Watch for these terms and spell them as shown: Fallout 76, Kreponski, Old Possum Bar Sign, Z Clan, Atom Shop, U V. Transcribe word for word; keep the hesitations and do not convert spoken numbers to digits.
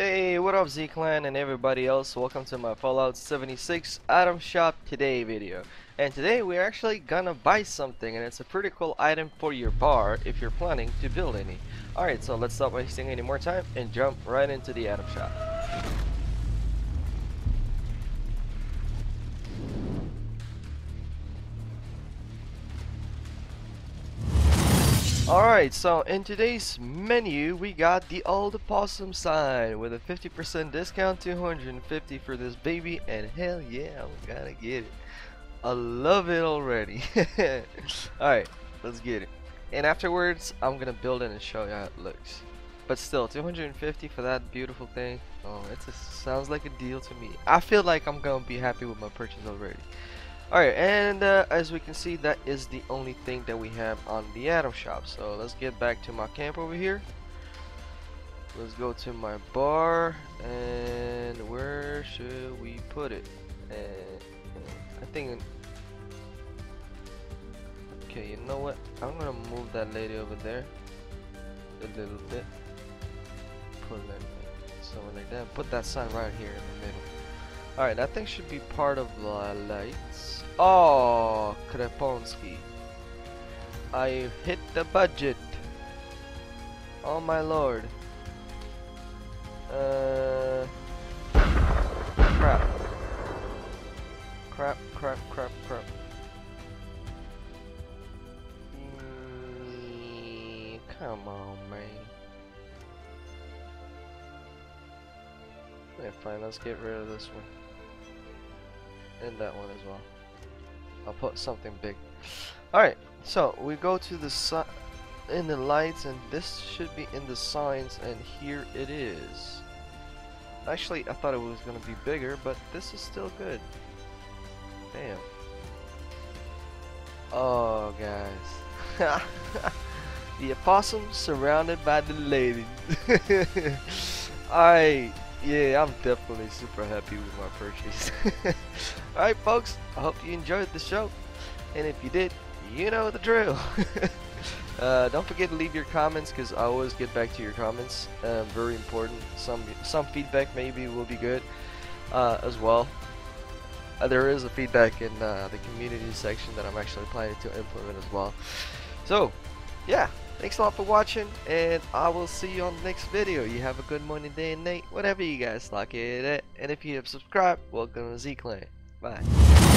Hey, what up Z Clan and everybody else, welcome to my Fallout seventy-six Atom Shop Today video. And today we're actually gonna buy something, and it's a pretty cool item for your bar if you're planning to build any. Alright, so let's stop wasting any more time and jump right into the Atom Shop. Alright, so in today's menu we got the Old Possum Sign with a fifty percent discount, two hundred fifty for this baby, and hell yeah, we gotta get it. I love it already. Alright, let's get it. And afterwards, I'm gonna build it and show you how it looks. But still, two hundred fifty for that beautiful thing, oh, it just sounds like a deal to me. I feel like I'm gonna be happy with my purchase already. Alright, and uh, as we can see, that is the only thing that we have on the Atom Shop. So let's get back to my camp over here. Let's go to my bar, and where should we put it? Uh, I think... Okay, you know what? I'm gonna move that lady over there a little bit. Put that, something like that. Put that sign right here in the middle. Alright, that thing should be part of the lights. Oh, Kreponski. I hit the budget. Oh my lord. Uh, crap. Crap, crap, crap, crap. Mm, come on, man. Yeah, fine, let's get rid of this one. And that one as well. I'll put something big. Alright, so we go to the si in the lights, and this should be in the signs, and here it is. Actually, I thought it was gonna be bigger, but this is still good. Damn. Oh, guys. The opossum surrounded by the ladies. Alright. Yeah, I'm definitely super happy with my purchase. Alright folks, I hope you enjoyed the show, and if you did, you know the drill. uh, don't forget to leave your comments, because I always get back to your comments. Uh, very important. Some some feedback maybe will be good uh, as well. Uh, there is a feedback in uh, the community section that I'm actually planning to implement as well. So, yeah. Thanks a lot for watching, and I will see you on the next video. You have a good morning, day, and night, whatever you guys like it at. And if you have subscribed, welcome to Z Clan. Bye.